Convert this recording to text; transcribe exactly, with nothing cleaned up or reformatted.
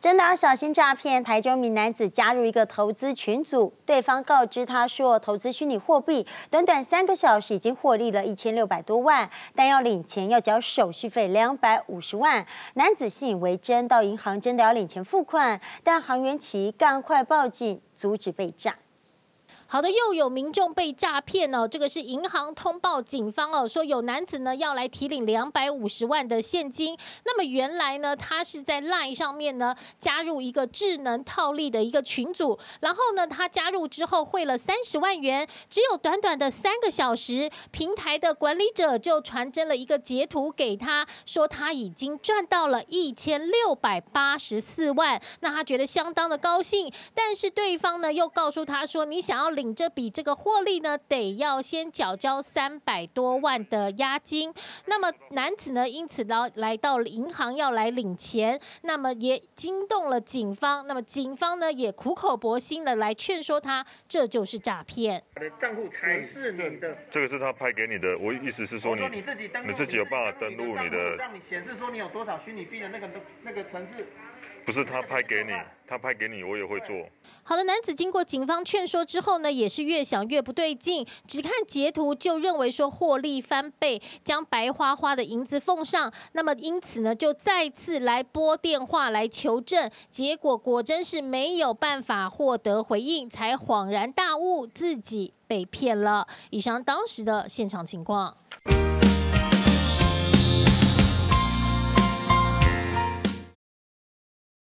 真的要小心诈骗。台中名男子加入一个投资群组，对方告知他说投资虚拟货币，短短三个小时已经获利了一千六百多万，但要领钱要交手续费两百五十万。男子信以为真，到银行真的要领钱付款，但行员奇赶快报警，阻止被诈。 好的，又有民众被诈骗哦，这个是银行通报警方哦，说有男子呢要来提领两百五十万的现金。那么原来呢，他是在 LINE 上面呢加入一个智能套利的一个群组，然后呢他加入之后汇了三十万元，只有短短的三个小时，平台的管理者就传真了一个截图给他，说他已经赚到了一千六百八十四万，那他觉得相当的高兴，但是对方呢又告诉他说，你想要领 领这笔这个获利呢，得要先缴交三百多万的押金。那么男子呢，因此呢来到银行要来领钱，那么也惊动了警方。那么警方呢也苦口婆心的来劝说他，这就是诈骗。你的账户才是你的，这个是他拍给你的。我意思是说你，你自己登录，你自己有办法登录你的，让你显示说你有多少虚拟币的那个那个城市。 不是他拍给你，他拍给你，我也会做。好的，男子经过警方劝说之后呢，也是越想越不对劲，只看截图就认为说获利翻倍，将白花花的银子奉上。那么因此呢，就再次来拨电话来求证，结果果真是没有办法获得回应，才恍然大悟自己被骗了。以上当时的现场情况。